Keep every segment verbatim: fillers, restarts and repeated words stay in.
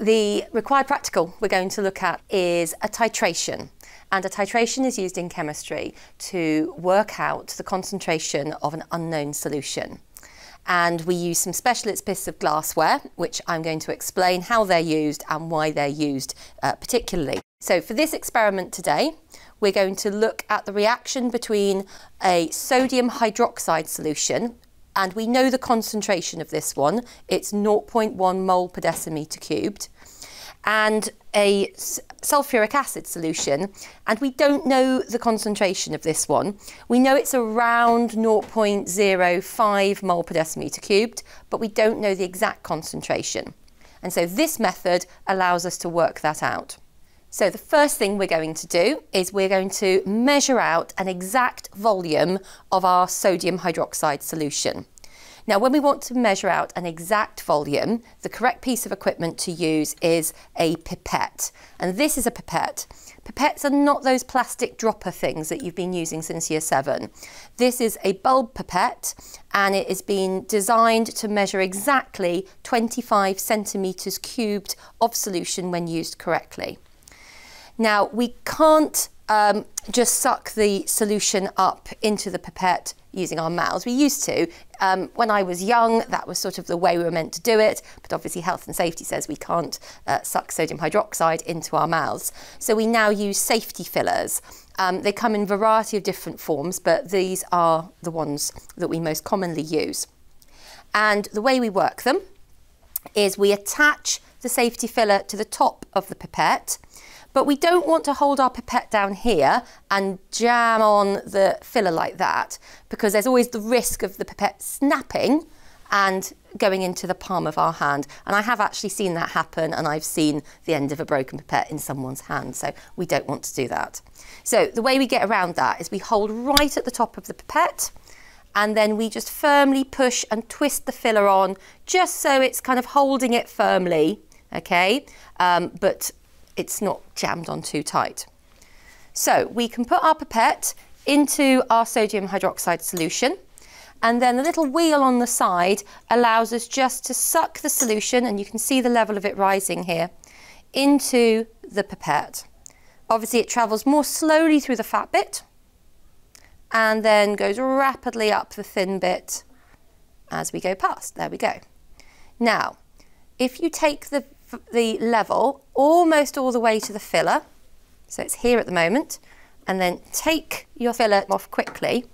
The required practical we're going to look at is a titration. And a titration is used in chemistry to work out the concentration of an unknown solution. And we use some specialist bits of glassware, which I'm going to explain how they're used and why they're used uh, particularly. So for this experiment today, we're going to look at the reaction between a sodium hydroxide solution, and we know the concentration of this one. It's zero point one mole per decimetre cubed, and a sulphuric acid solution, and we don't know the concentration of this one. We know it's around zero point zero five mole per decimetre cubed, but we don't know the exact concentration. And so this method allows us to work that out. So the first thing we're going to do is we're going to measure out an exact volume of our sodium hydroxide solution. Now, when we want to measure out an exact volume, the correct piece of equipment to use is a pipette. And this is a pipette. Pipettes are not those plastic dropper things that you've been using since year seven. This is a bulb pipette, and it has been designed to measure exactly twenty-five centimetres cubed of solution when used correctly. Now, we can't um, just suck the solution up into the pipette using our mouths. We used to. Um, when I was young, that was sort of the way we were meant to do it, but obviously health and safety says we can't uh, suck sodium hydroxide into our mouths. So we now use safety fillers. Um, they come in a variety of different forms, but these are the ones that we most commonly use. And the way we work them is we attach the safety filler to the top of the pipette, but we don't want to hold our pipette down here and jam on the filler like that, because there's always the risk of the pipette snapping and going into the palm of our hand. And I have actually seen that happen, and I've seen the end of a broken pipette in someone's hand, so we don't want to do that. So the way we get around that is we hold right at the top of the pipette, and then we just firmly push and twist the filler on, just so it's kind of holding it firmly, okay? Um, but it's not jammed on too tight. So we can put our pipette into our sodium hydroxide solution, and then the little wheel on the side allows us just to suck the solution, and you can see the level of it rising here, into the pipette. Obviously it travels more slowly through the fat bit and then goes rapidly up the thin bit as we go past. There we go. Now, if you take the the level almost all the way to the filler, so it's here at the moment, and then take your filler off quickly,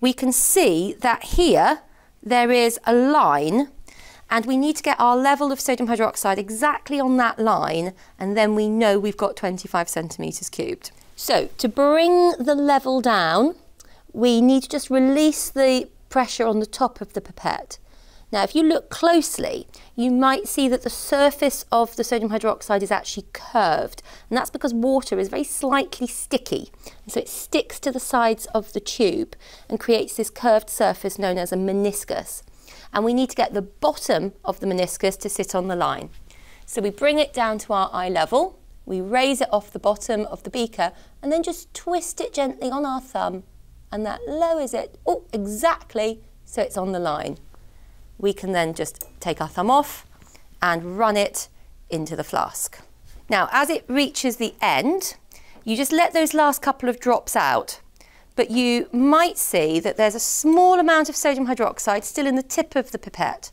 we can see that here there is a line, and we need to get our level of sodium hydroxide exactly on that line, and then we know we've got twenty-five centimetres cubed. So to bring the level down, we need to just release the pressure on the top of the pipette. Now, if you look closely, you might see that the surface of the sodium hydroxide is actually curved, and that's because water is very slightly sticky. And so it sticks to the sides of the tube and creates this curved surface known as a meniscus. And we need to get the bottom of the meniscus to sit on the line. So we bring it down to our eye level, we raise it off the bottom of the beaker, and then just twist it gently on our thumb, and that lowers it, oh, exactly, so it's on the line. We can then just take our thumb off and run it into the flask. Now, as it reaches the end, you just let those last couple of drops out, but you might see that there's a small amount of sodium hydroxide still in the tip of the pipette.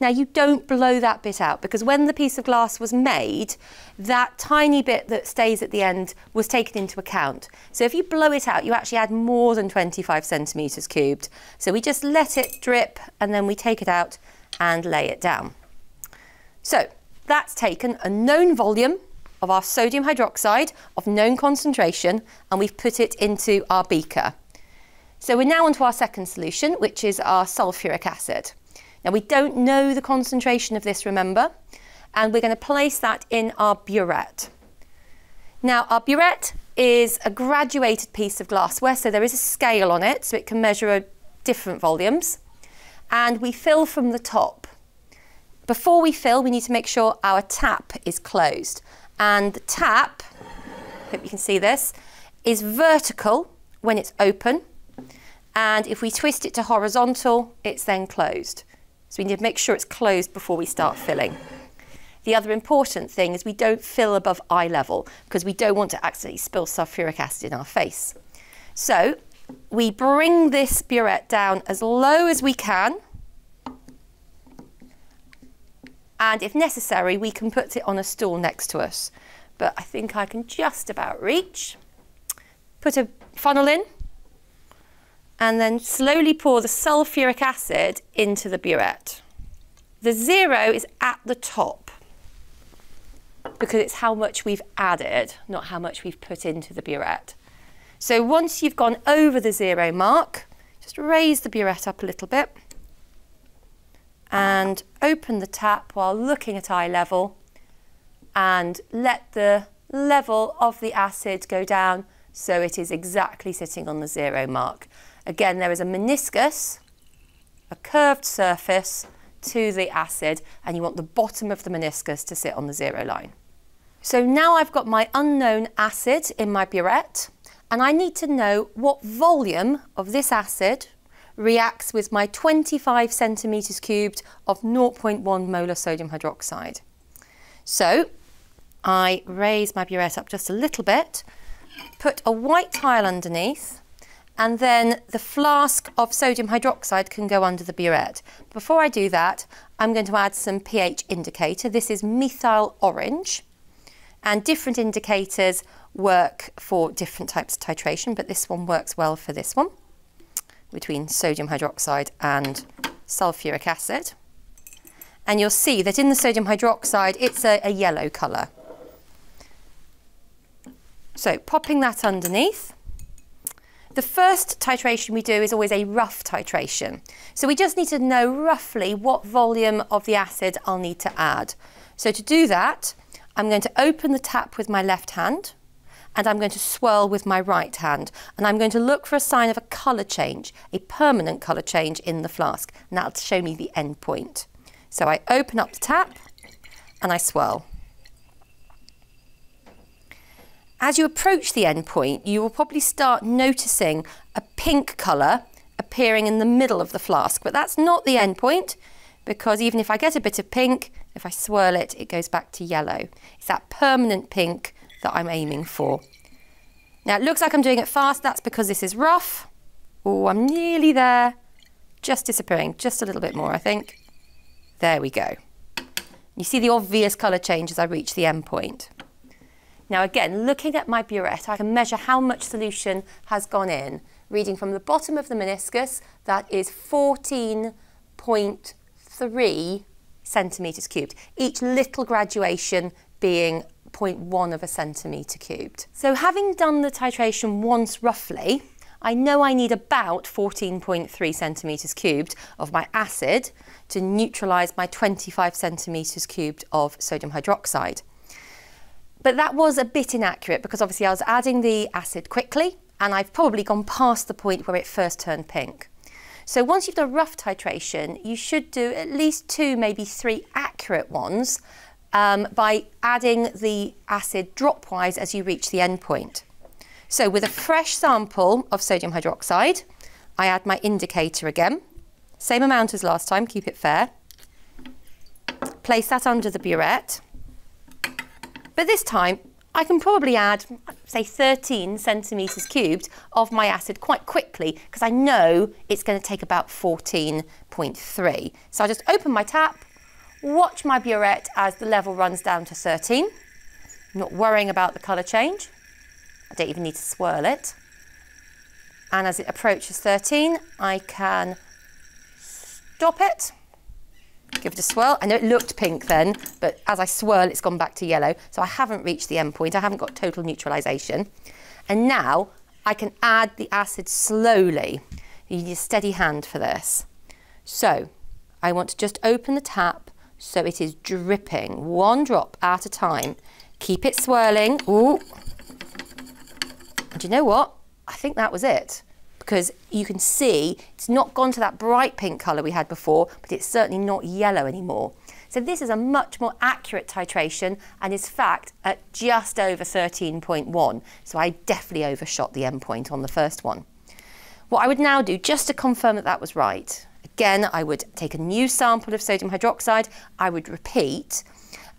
Now, you don't blow that bit out, because when the piece of glass was made, that tiny bit that stays at the end was taken into account. So if you blow it out, you actually add more than twenty-five centimetres cubed. So we just let it drip, and then we take it out and lay it down. So that's taken a known volume of our sodium hydroxide of known concentration, and we've put it into our beaker. So we're now onto our second solution, which is our sulphuric acid. Now, we don't know the concentration of this, remember, and we're going to place that in our burette. Now, our burette is a graduated piece of glassware, so there is a scale on it, so it can measure different volumes, and we fill from the top. Before we fill, we need to make sure our tap is closed, and the tap, I hope you can see this, is vertical when it's open, and if we twist it to horizontal, it's then closed. So we need to make sure it's closed before we start filling. The other important thing is we don't fill above eye level because we don't want to accidentally spill sulphuric acid in our face. So we bring this burette down as low as we can, and if necessary we can put it on a stool next to us. But I think I can just about reach. Put a funnel in and then slowly pour the sulphuric acid into the burette. The zero is at the top because it's how much we've added, not how much we've put into the burette. So once you've gone over the zero mark, just raise the burette up a little bit and open the tap while looking at eye level, and let the level of the acid go down so it is exactly sitting on the zero mark. Again, there is a meniscus, a curved surface to the acid, and you want the bottom of the meniscus to sit on the zero line. So now I've got my unknown acid in my burette, and I need to know what volume of this acid reacts with my twenty-five centimetres cubed of zero point one molar sodium hydroxide. So I raise my burette up just a little bit, put a white tile underneath, and then the flask of sodium hydroxide can go under the burette. Before I do that, I'm going to add some pH indicator. This is methyl orange, and different indicators work for different types of titration, but this one works well for this one, between sodium hydroxide and sulphuric acid. And you'll see that in the sodium hydroxide, it's a, a yellow colour. So popping that underneath. The first titration we do is always a rough titration. So we just need to know roughly what volume of the acid I'll need to add. So to do that, I'm going to open the tap with my left hand, and I'm going to swirl with my right hand, and I'm going to look for a sign of a colour change, a permanent colour change in the flask, and that'll show me the end point. So I open up the tap and I swirl. As you approach the end point, you will probably start noticing a pink colour appearing in the middle of the flask, but that's not the end point, because even if I get a bit of pink, if I swirl it, it goes back to yellow. It's that permanent pink that I'm aiming for. Now it looks like I'm doing it fast, that's because this is rough. Oh, I'm nearly there. Just disappearing, just a little bit more, I think. There we go. You see the obvious colour change as I reach the end point. Now again, looking at my burette, I can measure how much solution has gone in. Reading from the bottom of the meniscus, that is fourteen point three centimetres cubed. Each little graduation being zero point one of a centimetre cubed. So having done the titration once roughly, I know I need about fourteen point three centimetres cubed of my acid to neutralise my twenty-five centimetres cubed of sodium hydroxide. But that was a bit inaccurate because obviously I was adding the acid quickly, and I've probably gone past the point where it first turned pink. So once you've done a rough titration, you should do at least two, maybe three accurate ones Um, by adding the acid dropwise as you reach the end point. So with a fresh sample of sodium hydroxide, I add my indicator again, same amount as last time, keep it fair. Place that under the burette, but this time I can probably add, say, thirteen centimetres cubed of my acid quite quickly because I know it's going to take about fourteen point three. So I just open my tap, watch my burette as the level runs down to thirteen. I'm not worrying about the colour change. I don't even need to swirl it. And as it approaches thirteen, I can stop it, give it a swirl. I know it looked pink then, but as I swirl, it's gone back to yellow. So I haven't reached the end point. I haven't got total neutralisation. And now I can add the acid slowly. You need a steady hand for this. So I want to just open the tap so it is dripping, one drop at a time. Keep it swirling. Ooh. And you know what? I think that was it, because you can see it's not gone to that bright pink colour we had before, but it's certainly not yellow anymore. So this is a much more accurate titration, and is fact at just over thirteen point one. So I definitely overshot the end point on the first one. What I would now do, just to confirm that that was right, again, I would take a new sample of sodium hydroxide, I would repeat,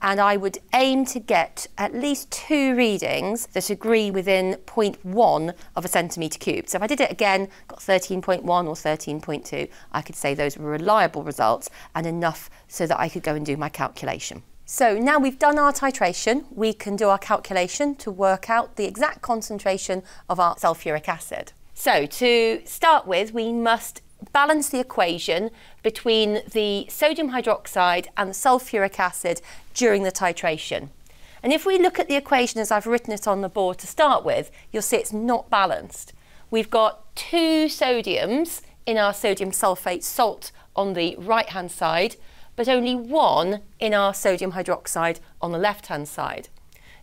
and I would aim to get at least two readings that agree within zero point one of a centimetre cubed. So if I did it again, got thirteen point one or thirteen point two, I could say those were reliable results and enough so that I could go and do my calculation. So now we've done our titration, we can do our calculation to work out the exact concentration of our sulphuric acid. So to start with, we must balance the equation between the sodium hydroxide and the sulphuric acid during the titration. And if we look at the equation as I've written it on the board to start with, you'll see it's not balanced. We've got two sodiums in our sodium sulphate salt on the right-hand side, but only one in our sodium hydroxide on the left-hand side.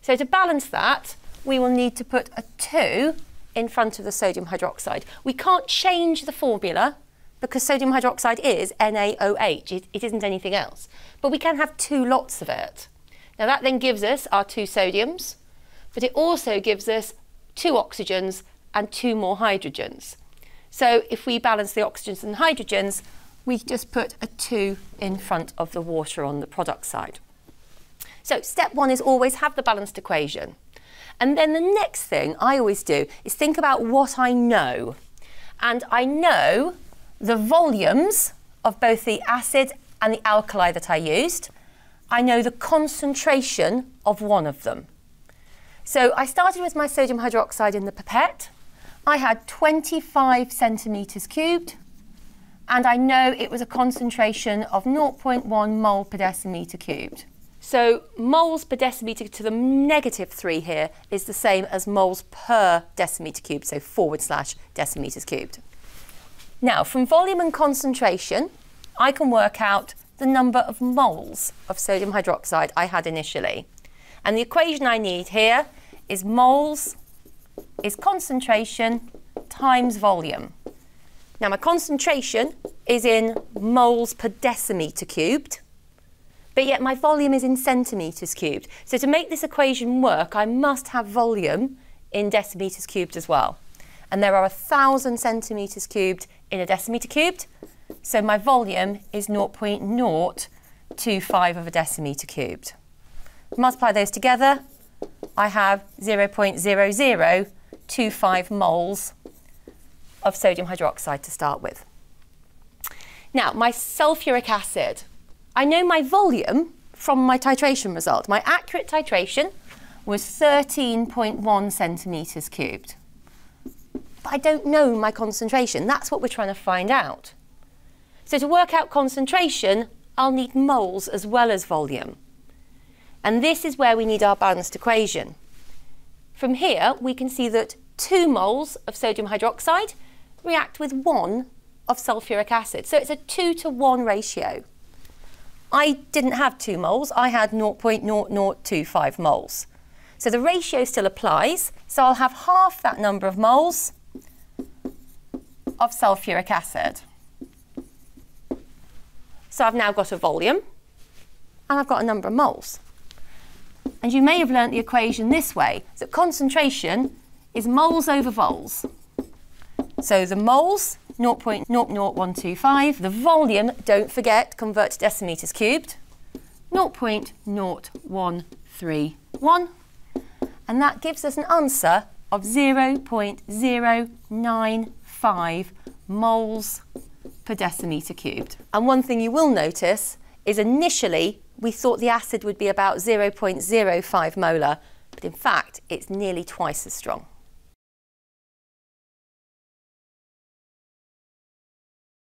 So to balance that, we will need to put a two in front of the sodium hydroxide. We can't change the formula because sodium hydroxide is N A O H, it, it isn't anything else. But we can have two lots of it. Now that then gives us our two sodiums, but it also gives us two oxygens and two more hydrogens. So if we balance the oxygens and hydrogens, we just put a two in front of the water on the product side. So step one is always have the balanced equation. And then the next thing I always do is think about what I know. And I know the volumes of both the acid and the alkali that I used. I know the concentration of one of them. So I started with my sodium hydroxide in the pipette. I had twenty-five centimetres cubed. And I know it was a concentration of zero point one mole per decimetre cubed. So moles per decimetre to the negative three here is the same as moles per decimetre cubed, so forward slash decimetres cubed. Now, from volume and concentration, I can work out the number of moles of sodium hydroxide I had initially. And the equation I need here is moles is concentration times volume. Now my concentration is in moles per decimetre cubed, but yet my volume is in centimetres cubed. So to make this equation work, I must have volume in decimetres cubed as well. And there are a thousand centimetres cubed in a decimetre cubed, so my volume is zero point zero two five of a decimetre cubed. Multiply those together, I have zero point zero zero two five moles of sodium hydroxide to start with. Now, my sulphuric acid. I know my volume from my titration result. My accurate titration was thirteen point one centimetres cubed. But I don't know my concentration. That's what we're trying to find out. So to work out concentration, I'll need moles as well as volume. And this is where we need our balanced equation. From here, we can see that two moles of sodium hydroxide react with one of sulphuric acid. So it's a two to one ratio. I didn't have two moles, I had zero point zero zero two five moles. So the ratio still applies, so I'll have half that number of moles of sulphuric acid. So I've now got a volume and I've got a number of moles. And you may have learnt the equation this way, that concentration is moles over vols. So the moles, zero point zero zero one two five. The volume, don't forget, convert to decimetres cubed, zero point zero one three one. And that gives us an answer of zero point zero nine five moles per decimetre cubed. And one thing you will notice is initially we thought the acid would be about zero point zero five molar, but in fact, it's nearly twice as strong.